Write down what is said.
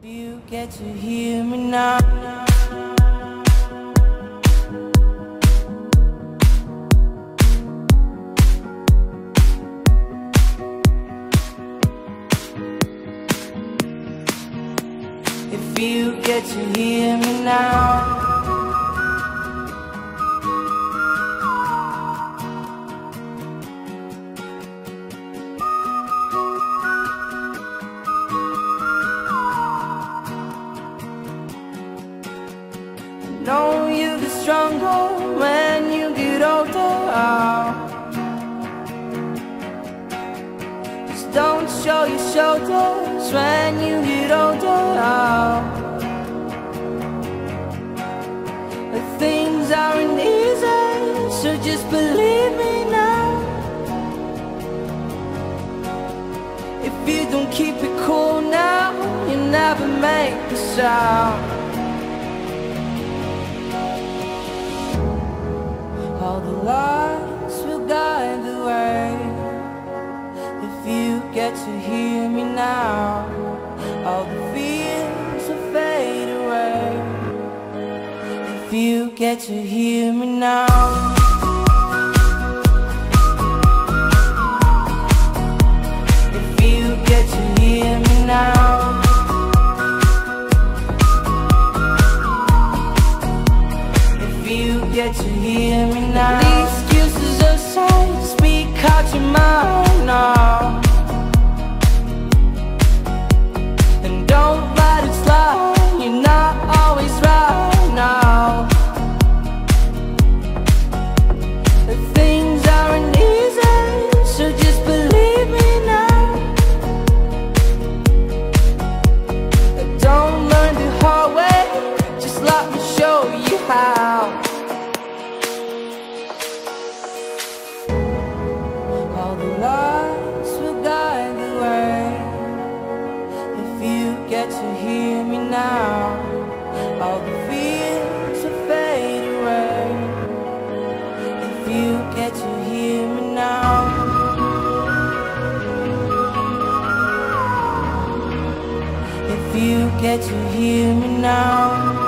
You get to hear me now. If you get to hear me now. Know you get stronger when you get older. Just don't show your shoulders when you get older. But things aren't easy, so just believe me now. If you don't keep it cool now, you never make a sound. All the lights will guide the way. If you get to hear me now, all the fears will fade away. If you get to hear me now. If you get to hear me now. Get to hear me now. The excuses aside, speak out your mind now. And don't let it slide, you're not always right now. The things aren't easy, so just believe me now. But don't learn the hard way, just let me show you how. Lights will guide the way. If you get to hear me now, all the fears will fade away. If you get to hear me now. If you get to hear me now.